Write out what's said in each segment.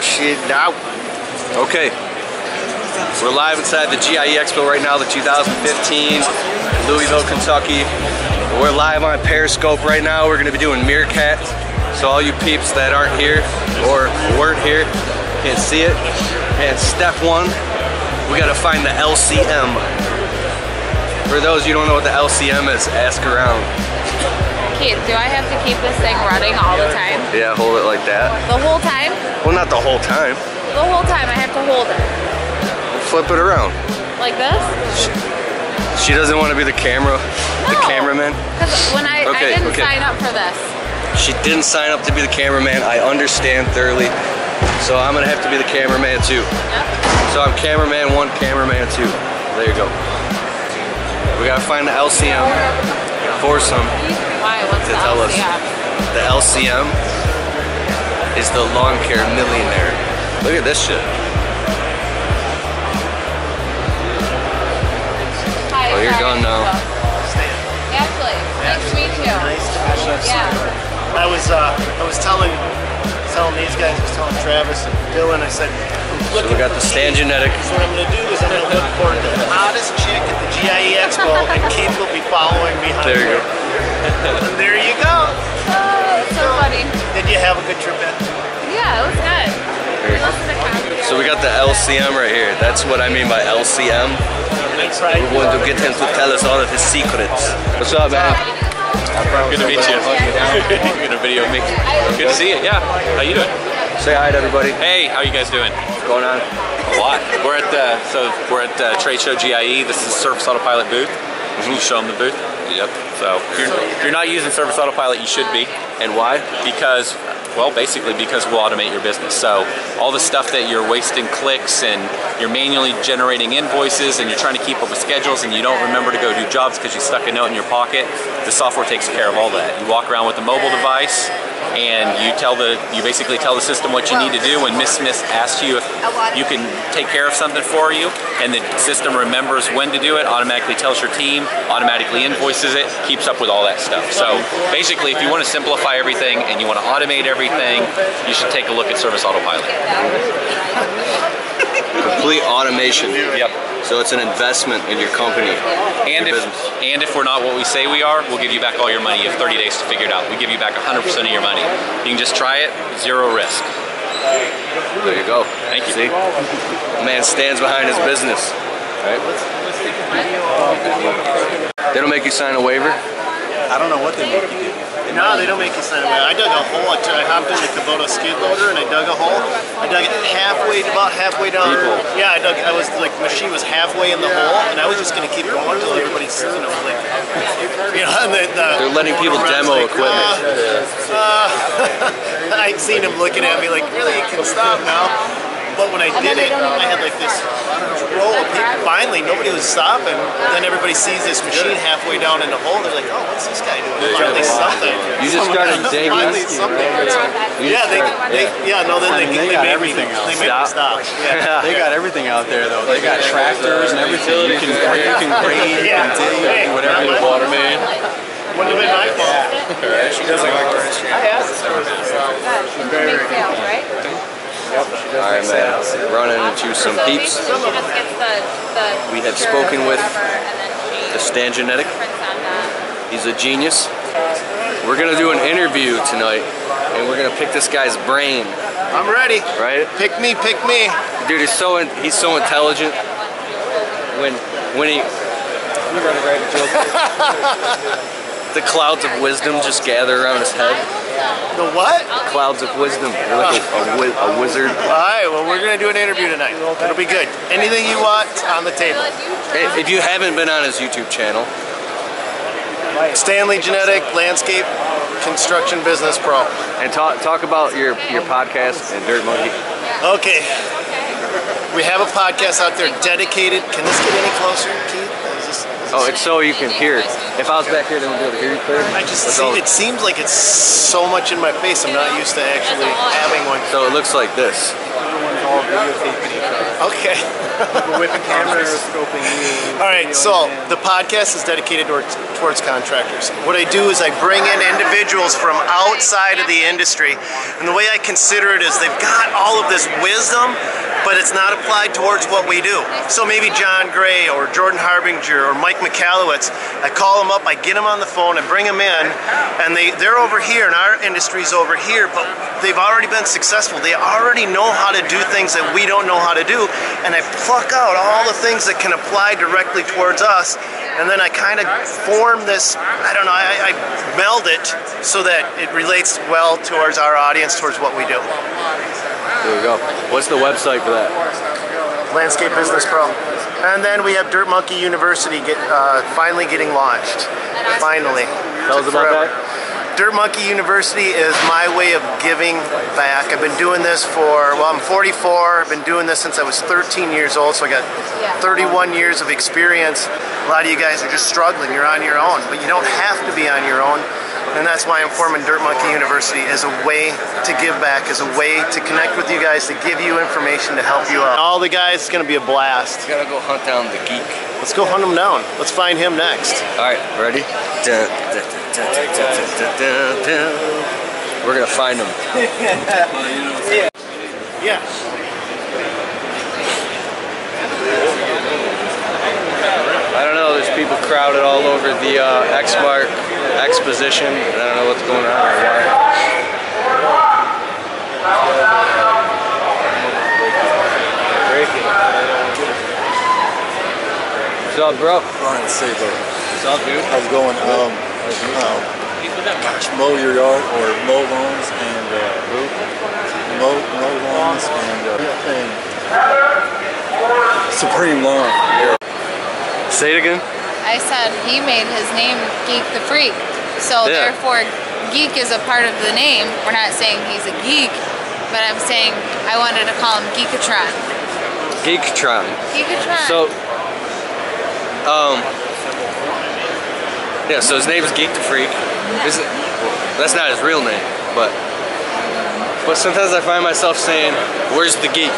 Oh shit, now. Okay. We're live inside the GIE Expo right now, the 2015, Louisville, Kentucky. We're live on Periscope right now. We're gonna be doing Meerkat. So all you peeps that aren't here or weren't here can see it. And step one, we gotta find the LCM. For those you don't know what the LCM is, ask around. Keith, do I have to keep this thing running all the time? Yeah, hold it like that. The whole time? Well, not the whole time. The whole time, I have to hold it. Flip it around. Like this? She doesn't want to be the camera, no, the cameraman. Because when I didn't sign up for this. She didn't sign up to be the cameraman, I understand thoroughly. So I'm gonna have to be the cameraman too. Yep. So I'm cameraman one, cameraman two. There you go. We gotta find the LCM for some. To tell us. The LCM is the lawn care millionaire. Look at this shit. Hi, oh, you're gone now. Ashley, nice to meet you. Nice to meet you. Yeah. I was telling these guys, I was telling Travis and Dylan, I said, so we got the Stan Genetic. So what I'm going to do is I'm going to look for the hottest chick at the GIE Expo, and Keith will be following behind her. There you go. And there you go. Oh, it's so funny. Did you have a good trip in? Yeah, it was good. So we got the LCM right here. That's what I mean by LCM. We want to get him to tell us all of his secrets. What's up, man? Good to meet you. You're gonna video me. Good to see you. Yeah. How you doing? Say hi to everybody. Hey, how you guys doing? What's going on? A lot. We're at Trade Show GIE. This is Surface Autopilot booth. Can you show them the booth? Yep. So if you're not using Surface Autopilot, you should be. And why? Because, well, basically because we'll automate your business. So all the stuff that you're wasting clicks and you're manually generating invoices and you're trying to keep up with schedules and you don't remember to go do jobs because you stuck a note in your pocket, the software takes care of all that. You walk around with a mobile device and you basically tell the system what you need to do when Miss Smith asks you if you can take care of something for you, and the system remembers when to do it, automatically tells your team, automatically invoices it, keeps up with all that stuff. So basically, if you want to simplify everything and you want to automate everything, you should take a look at Surface Autopilot. Complete automation. Yep. So it's an investment in your company, and your if we're not what we say we are, we'll give you back all your money. You have 30 days to figure it out. We give you back 100% of your money. You can just try it, zero risk. There you go. Thank you. See? The man stands behind his business. Right? They don't make you sign a waiver? I don't know what they make you do. No, they don't make you sign a waiver. I dug a hole. I hopped in the Kubota skid loader and I dug a hole. I dug it halfway, about halfway down. Yeah, I was like, the machine was halfway in the hole, and I was just gonna keep going until everybody's, you know, like, you know, and they're letting people demo equipment. I'd seen him looking at me like, really, you can stop now. But when I did it, I had like this roll of people. Finally, nobody was stopping. Then everybody sees this machine halfway down in the hole. They're like, "Oh, what's this guy doing?" Finally, something. You just got to dig in. Yeah, they got everything out. They made me stop. Yeah. They got everything out there though. They got tractors and everything. You can grade, dig, whatever you want, man. Wouldn't have been my fault. She doesn't like orange. I asked her. Big sales, right? Yep. All right, man. Running into some peeps. We have spoken with the Stan Genadek. He's a genius. We're gonna do an interview tonight, and we're gonna pick this guy's brain. I'm ready. Right? Pick me. Dude, he's so intelligent. When he the clouds of wisdom just gather around his head. The what? Clouds of wisdom. You're like a wizard. Alright, well, we're going to do an interview tonight. It'll be good. Anything you want on the table. If you haven't been on his YouTube channel, Stanley Genetic, Landscape Construction Business Pro. And talk about your podcast and Dirt Monkey. Okay. We have a podcast out there dedicated. Can this get any closer, Keith? Oh, it's so you can hear. If I was back here, they wouldn't be able to hear you clearly. I just see, it seems like it's so much in my face. I'm not used to actually having one. So it looks like this. everyone's all videotaping each other. Okay. People whipping cameras, scoping you. All right, so the podcast is dedicated towards contractors. What I do is I bring in individuals from outside of the industry, and the way I consider it is they've got all of this wisdom, but it's not applied towards what we do. So maybe John Gray or Jordan Harbinger or Mike Michalowicz, I call them up, I get them on the phone, I bring them in, and they're over here, and our industry's over here, but they've already been successful. They already know how to do things that we don't know how to do, and I pluck out all the things that can apply directly towards us, and then I kind of form this, I don't know, I meld it so that it relates well towards our audience, towards what we do. There we go. What's the website for that? Landscape Business Pro. And then we have Dirt Monkey University finally getting launched. Finally. Tell us about that. Dirt Monkey University is my way of giving back. I've been doing this for, well, I'm 44. I've been doing this since I was 13 years old, so I got 31 years of experience. A lot of you guys are just struggling. You're on your own, but you don't have to be on your own. And that's why I'm forming Dirt Monkey University, as a way to give back, as a way to connect with you guys, to give you information, to help you out. All the guys, it's going to be a blast. You got to go hunt down the geek. Let's go hunt him down. Let's find him next. All right, ready? We're going to find him. Yeah. I don't know, there's people crowded all over the X-Mark exposition, and I don't know what's going on or why. What's up, bro? Ryan Sabo. What's up, dude? How's it going? Mow your yard or mow lawns and mow lawns and Supreme Lawn. Yeah. Say it again. I said he made his name Geek the Freak, so therefore geek is a part of the name. We're not saying he's a geek, but I'm saying I wanted to call him Geekatron. Geekatron. Geekatron. So, yeah, so his name is Geek the Freak. No. That's not his real name, but sometimes I find myself saying, where's the geek?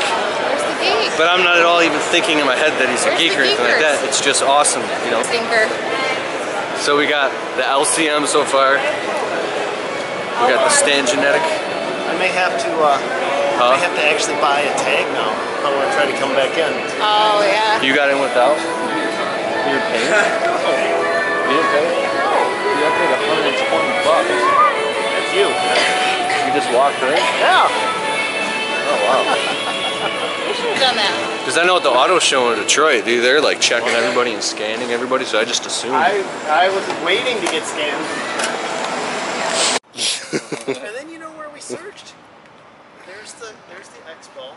But I'm not at all even thinking in my head that he's a geek or anything like that. It's just awesome, you know. So we got the LCM so far. We got the Stan Genetic. I may have to actually buy a tag now. I want to try to come back in. Oh yeah. You got in without? You didn't pay? You didn't pay? No. You got paid $120. That's you. You just walked in? Yeah. Oh wow. Because I know at the auto show in Detroit, dude, they're like checking everybody and scanning everybody, so I just assumed. I was waiting to get scanned. And then you know where we searched? There's the expo.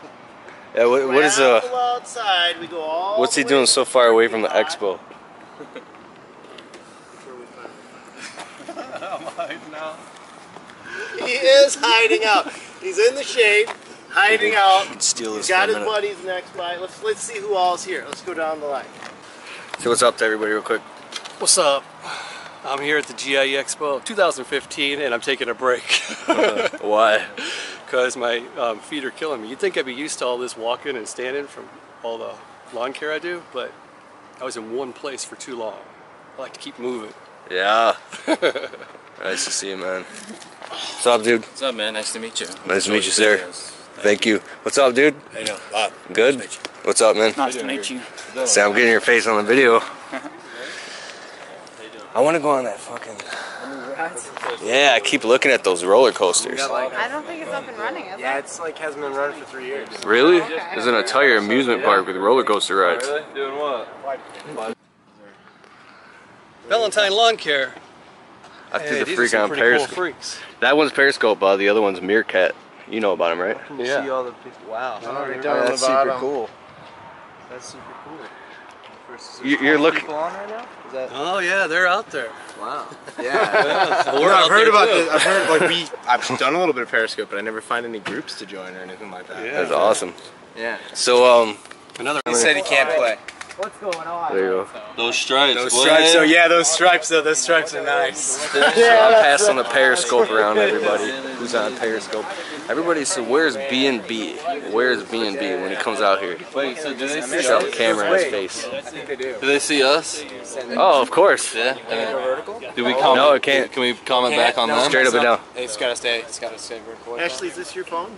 Yeah, what is outside, we go all what's he doing so far away from the expo? I'm hiding out. He is hiding out. He's in the shade. Hiding out. He's got his buddies next by. Let's see who all's here. Let's go down the line. So what's up to everybody real quick? What's up? I'm here at the GIE Expo 2015 and I'm taking a break. Why? Because my feet are killing me. You'd think I'd be used to all this walking and standing from all the lawn care I do, but I was in one place for too long. I like to keep moving. Yeah. Nice to see you, man. What's up, dude? What's up, man? Nice to meet you. Nice to meet you, sir. Thank you. What's up, dude? How you doing? Bob. Good? Nice to meet you. What's up, man? Nice to meet you. See, I'm getting your face on the video. I want to go on that fucking... Yeah, I keep looking at those roller coasters. I don't think it's up and running, is it? Yeah, it's like hasn't been running for 3 years. Really? Okay. There's an entire amusement park with roller coaster rides. Really? Doing what? Valentine Lawn Care. After the Freak on Periscope. That one's Periscope, Bob. The other one's Meerkat. You know about them, right? Yeah. See all the wow. That's super cool. That's super cool. You're looking. On right now? Is that... Oh yeah, they're out there. Wow. Yeah. Well, I've heard about this. I've heard like I've done a little bit of Periscope, but I never find any groups to join or anything like that. Yeah. That's awesome. Yeah. So another. He said he can't play. What's going on? There you go. Those stripes. Those stripes. So yeah, those stripes are nice. Yeah, I'm passing the Periscope around everybody who's on Periscope. Everybody says, "Where's B&B? Where's B&B?" When he comes out here. Wait, so do they see us? The camera in his face. I think they do. Do they see us? Oh, of course. Yeah. Do we comment? No, it can't. Can we comment back on that? Straight up and down. It's gotta stay. It's gotta stay vertical. Ashley, is this your phone?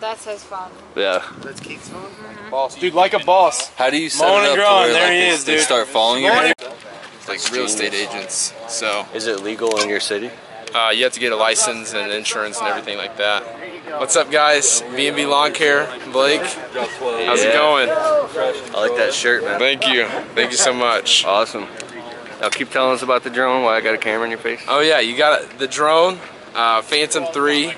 That's his phone. Yeah. That's Keith's phone. Mm-hmm. Boss, dude, like a boss. How do you set it up where, like, they start following you? It's like real estate agents. So is it legal in your city? You have to get a license and insurance and everything like that. What's up, guys? B&B Lawn Care, Blake. How's it going? I like that shirt, man. Thank you. Thank you so much. Awesome. Now keep telling us about the drone. Why I got a camera in your face? Oh yeah, you got the drone, Phantom 3.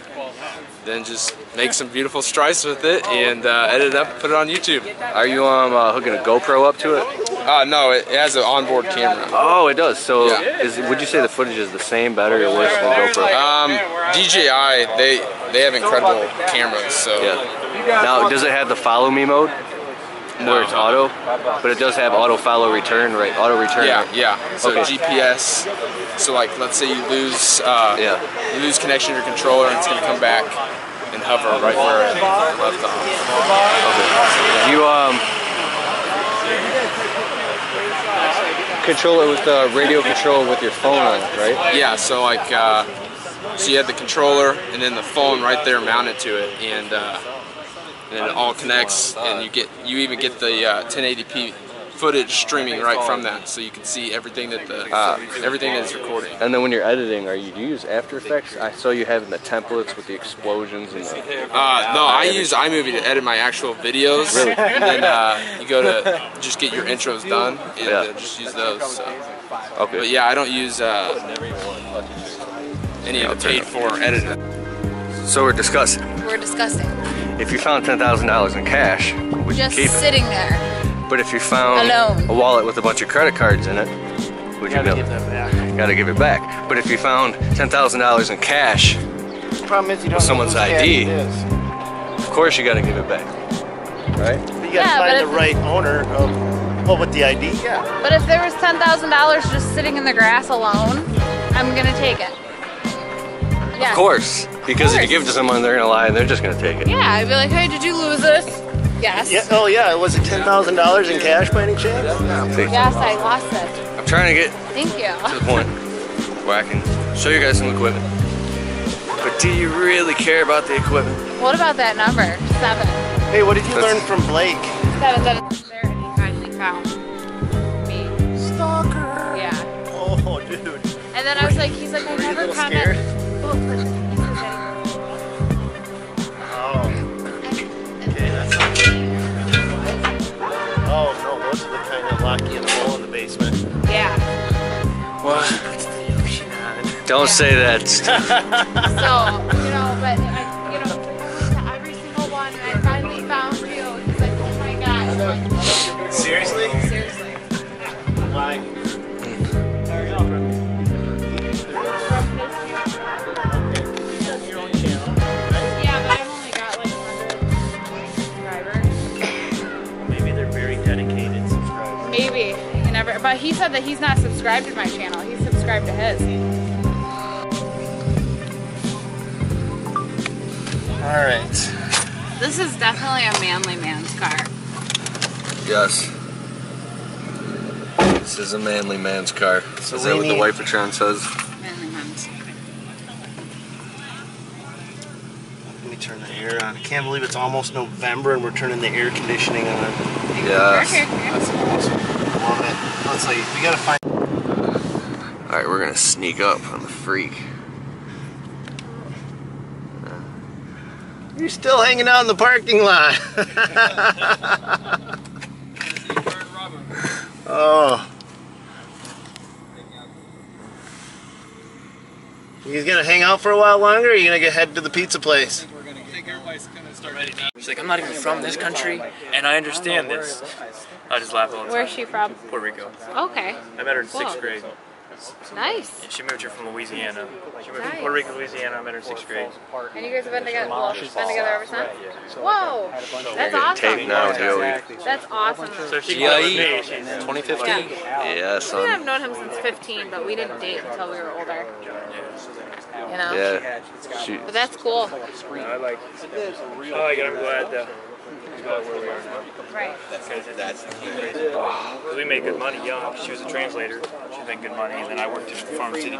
Then just make some beautiful stripes with it and edit it up and put it on YouTube. Are you hooking a GoPro up to it? No, it has an onboard camera. Oh, it does. So yeah. Would you say the footage is the same, better, or worse than GoPro? DJI, they have incredible cameras. So yeah. Now, does it have the follow me mode? No. Where it's auto, but it does have auto follow return, right? Auto return. Yeah, yeah. So okay. GPS. So like, let's say you lose, you lose connection to your controller, and it's gonna come back and hover right where it left off. Okay. You control it with the radio control with your phone on it, right? Yeah. So like, so you have the controller and then the phone right there mounted to it, and it all connects, and you even get the 1080p footage streaming right from that, so you can see everything that the everything is recording. And then when you're editing, do you use After Effects? I saw you having the templates with the explosions and the. No, I use iMovie to edit my actual videos. Really? And then you go to just get your intros done, and just use those. So. Okay. But yeah, I don't use any of the paid-for editing. So we're discussing. If you found $10,000 in cash, would you keep it? Just sitting there. But if you found a wallet with a bunch of credit cards in it, would you give that back? Gotta give it back. But if you found $10,000 in cash with someone's ID, of course you gotta give it back, right? But you gotta find the right owner of, well, with the ID, yeah. But if there was $10,000 just sitting in the grass alone, I'm gonna take it. Yeah. Of course, because if you give it to someone, they're gonna lie and they're just gonna take it. Yeah, I'd be like, hey, did you lose this? Yes. Yeah, oh yeah, was it $10,000 in cash by any chance? Yes, I lost it. I'm trying to get to the point where I can show you guys some equipment. But do you really care about the equipment? What about that number, 7? Hey, what did you learn from Blake? 7, there he finally found me. Stalker. Yeah. Oh, dude. And then I was like, he's like, I never commented. Oh no, those are the kind that lock you in the hole in the basement. Yeah. Well, don't say that. So, you know, but I, you know, every single one, and I finally found you. It's like, oh my god. Seriously? Seriously. Why? But he said that he's not subscribed to my channel. He's subscribed to his. All right. This is definitely a manly man's car. Yes. This is a manly man's car. So is that what the Wipeatron says? Manly man's. Let me turn the air on. I can't believe it's almost November and we're turning the air conditioning on. Yes. That's awesome. Let's see, we gotta find. Alright, we're gonna sneak up on the freak. You're still hanging out in the parking lot. Oh. You gonna hang out for a while longer, or are you gonna head to the pizza place? She's like, I'm not even from this country, and I understand this. I just laugh all the time. Where's she from? Puerto Rico. Okay. I met her in 6th grade. Nice. And she moved here from Louisiana. She moved from Puerto Rico, Louisiana. I met her in 6th grade. And you guys have been together ever since? Whoa! That's awesome. Now, that's awesome. So she GIE 2015? Yeah, son. We have known him since 15, but we didn't date until we were older. You know? Yeah. But that's cool. I like it. I like it. I'm glad, though. Where we are now. Right. That's crazy. We made good money young. She was a translator. She made good money, and then I worked in Farm City.